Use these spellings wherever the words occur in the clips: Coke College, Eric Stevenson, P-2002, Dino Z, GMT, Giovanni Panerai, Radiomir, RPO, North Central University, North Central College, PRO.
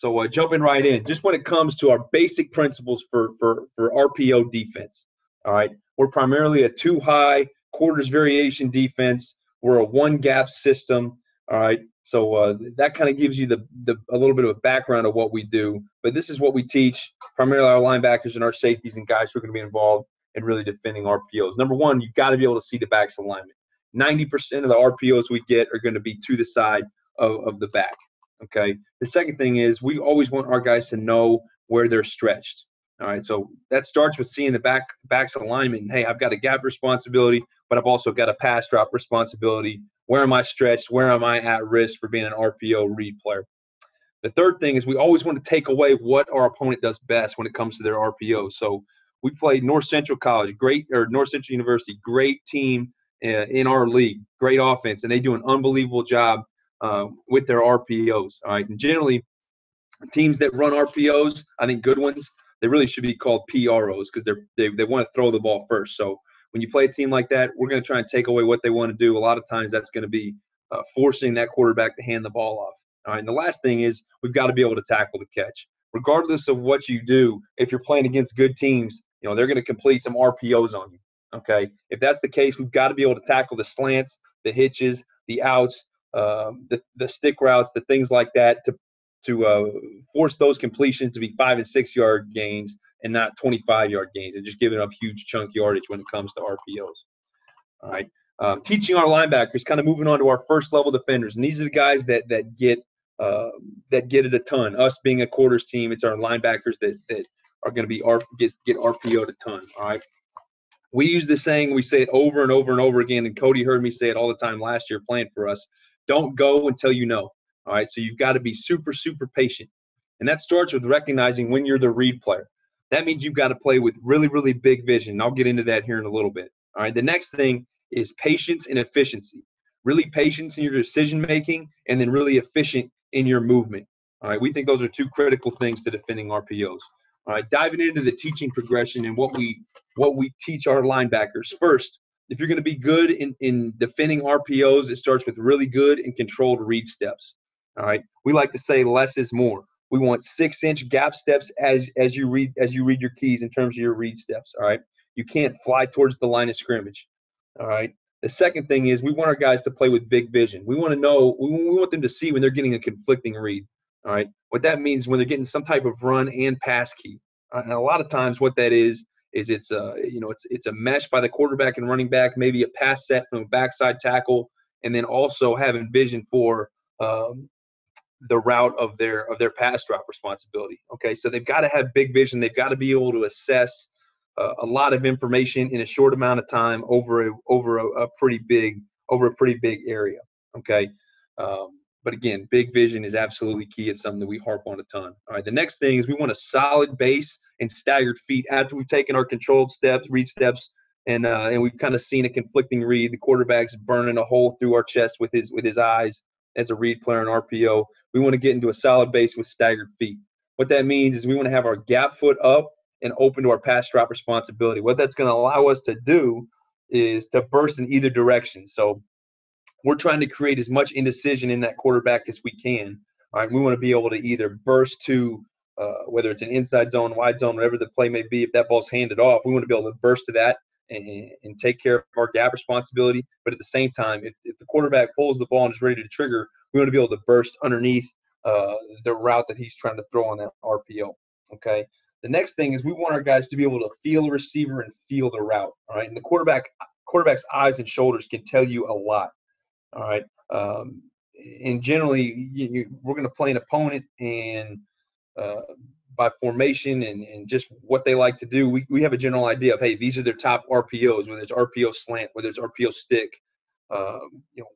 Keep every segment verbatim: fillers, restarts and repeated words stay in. So uh, jumping right in, just when it comes to our basic principles for, for, for R P O defense, all right, we're primarily a two high quarters variation defense. We're a one gap system, all right. So uh, that kind of gives you the, the a little bit of a background of what we do. But this is what we teach, primarily our linebackers and our safeties and guys who are going to be involved in really defending R P Os. Number one, you've got to be able to see the back's alignment. ninety percent of the R P Os we get are going to be to the side of, of the back, okay? The second thing is we always want our guys to know where they're stretched, all right? So that starts with seeing the back back's alignment. And, hey, I've got a gap responsibility, but I've also got a pass drop responsibility. Where am I stretched? Where am I at risk for being an R P O read player? The third thing is we always want to take away what our opponent does best when it comes to their R P O. So we played North Central College, great, or North Central University, great team in our league, great offense, and they do an unbelievable job uh, with their R P Os. All right, and generally, teams that run R P Os, I think good ones, they really should be called P R Os because they're they they want to throw the ball first. So when you play a team like that, we're going to try and take away what they want to do. A lot of times that's going to be uh, forcing that quarterback to hand the ball off. All right, and the last thing is we've got to be able to tackle the catch. Regardless of what you do, if you're playing against good teams, you know, they're going to complete some R P Os on you, okay? If that's the case, we've got to be able to tackle the slants, the hitches, the outs, um, the, the stick routes, the things like that to, to uh, force those completions to be five- and six-yard gains and not twenty-five-yard gains, and just giving up huge chunk yardage when it comes to R P Os. All right, um, teaching our linebackers, kind of moving on to our first-level defenders, and these are the guys that that get uh, that get it a ton. Us being a quarters team, it's our linebackers that that are going to be R, get get R P O'd a ton. All right, we use this saying, we say it over and over and over again, and Cody heard me say it all the time last year playing for us. Don't go until you know. All right, so you've got to be super super patient, and that starts with recognizing when you're the read player. That means you've got to play with really, really big vision. I'll get into that here in a little bit. All right, the next thing is patience and efficiency. Really patience in your decision-making and then really efficient in your movement. All right, we think those are two critical things to defending R P Os. All right, diving into the teaching progression and what we what we teach our linebackers. First, if you're going to be good in, in defending R P Os, it starts with really good and controlled read steps. All right, we like to say less is more. We want six-inch gap steps as as you read as you read your keys in terms of your read steps. All right, you can't fly towards the line of scrimmage. All right. The second thing is we want our guys to play with big vision. We want to know we, we want them to see when they're getting a conflicting read. All right, what that means when they're getting some type of run and pass key. Right? And a lot of times, what that is is it's a you know it's it's a mesh by the quarterback and running back, maybe a pass set from a backside tackle, and then also having vision for. Um, the route of their of their pass drop responsibility. Okay, so they've got to have big vision. They've got to be able to assess uh, a lot of information in a short amount of time over a over a, a pretty big over a pretty big area. Okay, um, but again, big vision is absolutely key. It's something that we harp on a ton. All right, the next thing is we want a solid base and staggered feet after we've taken our controlled steps, read steps, and uh, and we've kind of seen a conflicting read. The quarterback's burning a hole through our chest with his with his eyes. As a read player in R P O, we want to get into a solid base with staggered feet. What that means is we want to have our gap foot up and open to our pass drop responsibility. What that's going to allow us to do is to burst in either direction. So we're trying to create as much indecision in that quarterback as we can. All right, we want to be able to either burst to, uh, whether it's an inside zone, wide zone, whatever the play may be, if that ball's handed off, we want to be able to burst to that. And, and take care of our gap responsibility. But at the same time, if, if the quarterback pulls the ball and is ready to trigger, we want to be able to burst underneath uh, the route that he's trying to throw on that R P O, okay? The next thing is we want our guys to be able to feel the receiver and feel the route, all right? And the quarterback quarterback's eyes and shoulders can tell you a lot, all right? Um, and generally, you, you, we're going to play an opponent and uh, – by formation and, and just what they like to do, we, we have a general idea of, hey, these are their top R P Os, whether it's R P O slant, whether it's R P O stick. Um, you know,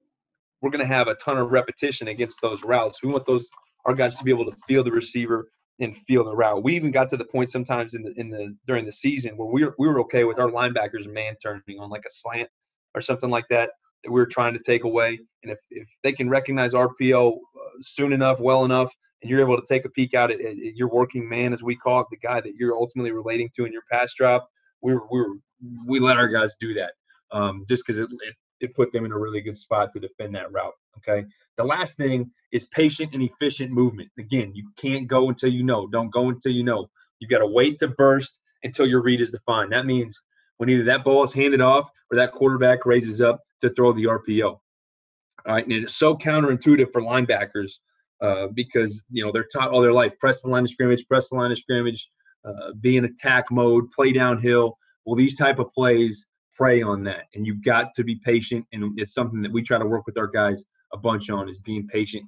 we're going to have a ton of repetition against those routes. We want those our guys to be able to feel the receiver and feel the route. We even got to the point sometimes in the in the during the season where we were, we were okay with our linebackers man turning on like a slant or something like that that we were trying to take away. And if if they can recognize R P O soon enough, well enough, and you're able to take a peek out at, at, at your working man, as we call it, the guy that you're ultimately relating to in your pass drop, we were, we were, we let our guys do that um, just because it, it, it put them in a really good spot to defend that route. Okay. The last thing is patient and efficient movement. Again, you can't go until you know. Don't go until you know. You've got to wait to burst until your read is defined. That means when either that ball is handed off or that quarterback raises up to throw the R P O. All right. And it's so counterintuitive for linebackers uh, because, you know, they're taught all their life, press the line of scrimmage, press the line of scrimmage, uh, be in attack mode, play downhill. Well, these type of plays prey on that. And you've got to be patient. And it's something that we try to work with our guys a bunch on, is being patient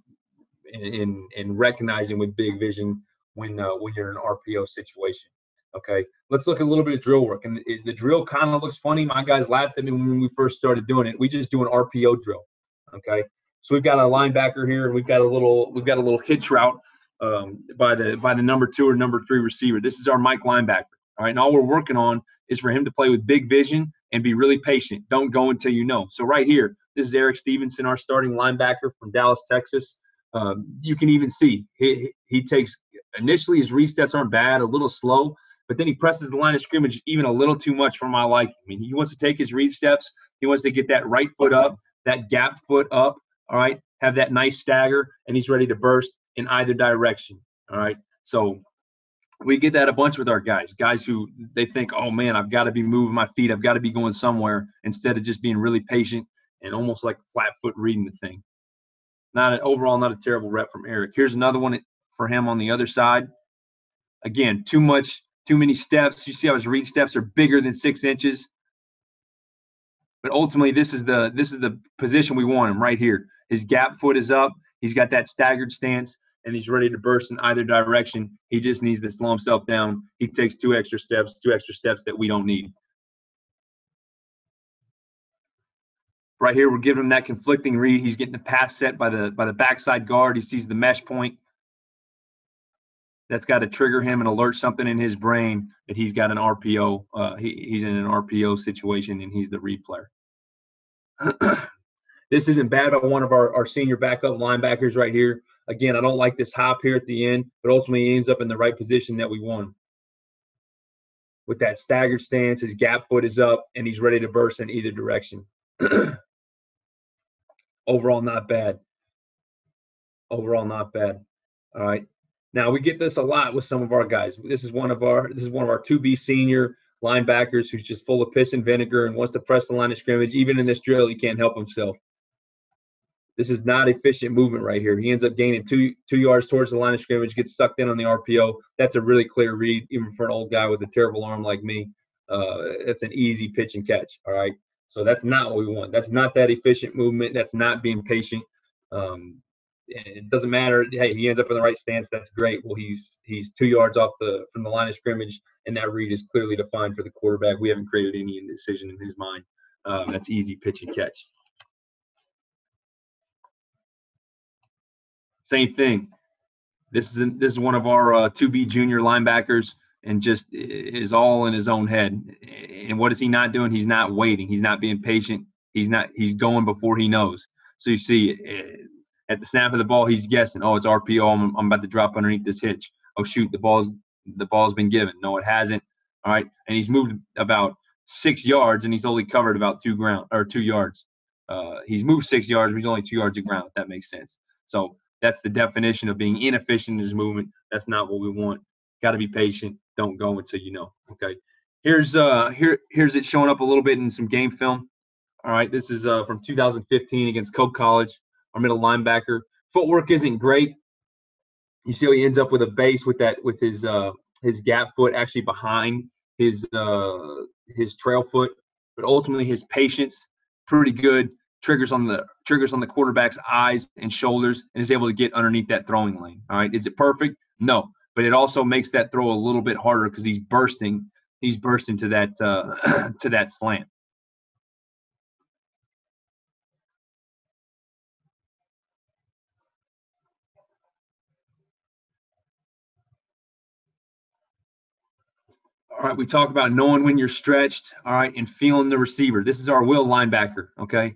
and, and, and recognizing with big vision when uh, when you're in an R P O situation. Okay, let's look at a little bit of drill work. And the, the drill kind of looks funny. My guys laughed at me when we first started doing it. We just do an R P O drill. Okay, so we've got a linebacker here, and we've got a little we've got a little hitch route um, by the by the number two or number three receiver. This is our Mike linebacker. All right, and all we're working on is for him to play with big vision and be really patient. Don't go until you know. So right here, this is Eric Stevenson, our starting linebacker from Dallas, Texas. Um, you can even see he he takes initially his re-steps aren't bad, a little slow, but then he presses the line of scrimmage even a little too much for my liking. I mean, he wants to take his read steps. He wants to get that right foot up, that gap foot up, all right, have that nice stagger, and he's ready to burst in either direction, all right? So we get that a bunch with our guys, guys who they think, oh, man, I've got to be moving my feet. I've got to be going somewhere, instead of just being really patient and almost like flat foot reading the thing. Not an overall, not a terrible rep from Eric. Here's another one for him on the other side. Again, too much. Too many steps. You see how his read steps are bigger than six inches. But ultimately, this is the this is the position we want him, right here. His gap foot is up. He's got that staggered stance, and he's ready to burst in either direction. He just needs to slow himself down. He takes two extra steps, two extra steps that we don't need. Right here, we're giving him that conflicting read. He's getting the pass set by the by the backside guard. He sees the mesh point. That's got to trigger him and alert something in his brain that he's got an R P O. Uh, he, he's in an R P O situation, and he's the read player. This isn't bad by one of our, our senior backup linebackers right here. Again, I don't like this hop here at the end, but ultimately he ends up in the right position that we want him. With that staggered stance, his gap foot is up, and he's ready to burst in either direction. Overall, not bad. Overall, not bad. All right. Now, we get this a lot with some of our guys. This is one of our this is one of our two B senior linebackers who's just full of piss and vinegar and wants to press the line of scrimmage. Even in this drill, he can't help himself. This is not efficient movement right here. He ends up gaining two two yards towards the line of scrimmage, gets sucked in on the R P O. That's a really clear read, even for an old guy with a terrible arm like me. Uh, that's an easy pitch and catch, all right? So that's not what we want. That's not that efficient movement. That's not being patient. Um It doesn't matter. Hey, he ends up in the right stance. That's great. Well, he's he's two yards off the from the line of scrimmage, and that read is clearly defined for the quarterback. We haven't created any indecision in his mind. Um, that's easy pitch and catch. Same thing. This is this is one of our uh, two B junior linebackers, and just is all in his own head. And what is he not doing? He's not waiting. He's not being patient. He's not. He's going before he knows. So you see. It, At the snap of the ball, he's guessing. Oh, it's R P O. I'm, I'm about to drop underneath this hitch. Oh, shoot, the ball's the ball's been given. No, it hasn't. All right, and he's moved about six yards, and he's only covered about two ground or two yards. Uh, he's moved six yards, but he's only two yards of ground. If that makes sense. So that's the definition of being inefficient in his movement. That's not what we want. Got to be patient. Don't go until you know. Okay. Here's uh here here's it showing up a little bit in some game film. All right, this is uh, from two thousand fifteen against Coke College. Our middle linebacker footwork isn't great. You see how he ends up with a base with that with his uh, his gap foot actually behind his uh, his trail foot, but ultimately his patience pretty good. Triggers on the triggers on the quarterback's eyes and shoulders, and is able to get underneath that throwing lane. All right, is it perfect? No, but it also makes that throw a little bit harder because he's bursting he's bursting to that uh, to that slant. All right, we talk about knowing when you're stretched, all right, and feeling the receiver. This is our will linebacker, okay?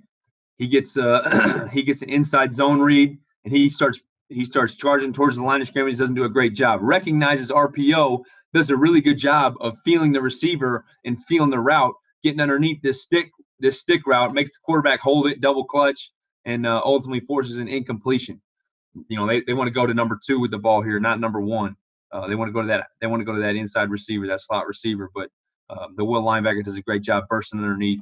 He gets uh he gets an inside zone read, and he starts he starts charging towards the line of scrimmage, doesn't do a great job. Recognizes R P O, does a really good job of feeling the receiver and feeling the route, getting underneath this stick, this stick route, makes the quarterback hold it, double clutch, and uh, ultimately forces an incompletion. You know, they, they want to go to number two with the ball here, not number one. Uh, they want to go to that. They want to go to that inside receiver, that slot receiver. But um, the Will linebacker does a great job bursting underneath,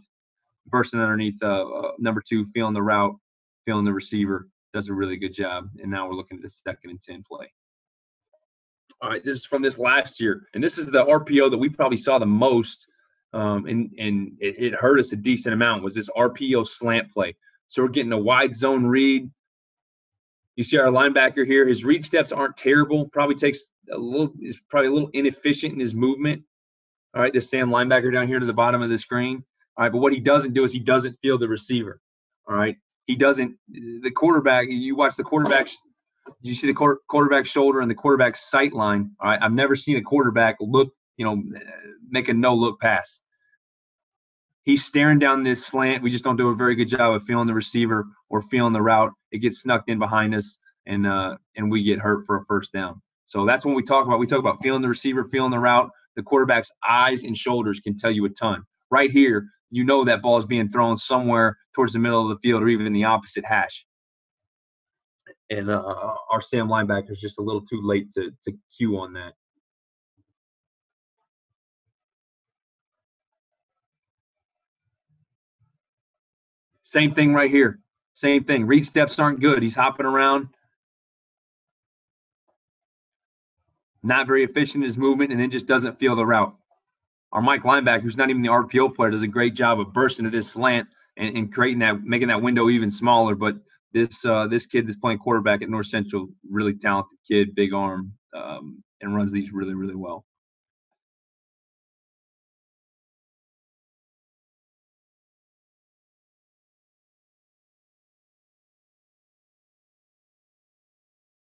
bursting underneath uh, uh, number two, feeling the route, feeling the receiver. Does a really good job. And now we're looking at a second and ten play. All right, this is from this last year, and this is the R P O that we probably saw the most, um, and and it, it hurt us a decent amount. Was this R P O slant play? So we're getting a wide zone read. You see our linebacker here. His read steps aren't terrible. Probably takes a little. Is probably a little inefficient in his movement. All right, this Sam linebacker down here to the bottom of the screen. All right, but what he doesn't do is he doesn't feel the receiver. All right, he doesn't. The quarterback. You watch the quarterback. You see the quarterback shoulder and the quarterback sight line. All right, I've never seen a quarterback look, you know, make a no-look pass. He's staring down this slant. We just don't do a very good job of feeling the receiver or feeling the route. It gets snuck in behind us, and uh, and we get hurt for a first down. So that's what we talk about. We talk about feeling the receiver, feeling the route. The quarterback's eyes and shoulders can tell you a ton. Right here, you know that ball is being thrown somewhere towards the middle of the field or even the opposite hash. And uh, our Sam linebacker is just a little too late to, to cue on that. Same thing right here. Same thing. Read steps aren't good. He's hopping around. Not very efficient in his movement, and then just doesn't feel the route. Our Mike linebacker, who's not even the R P O player, does a great job of bursting to this slant and, and creating that, making that window even smaller. But This uh, this kid that's playing quarterback at North Central, really talented kid, big arm, um, and runs these really, really well.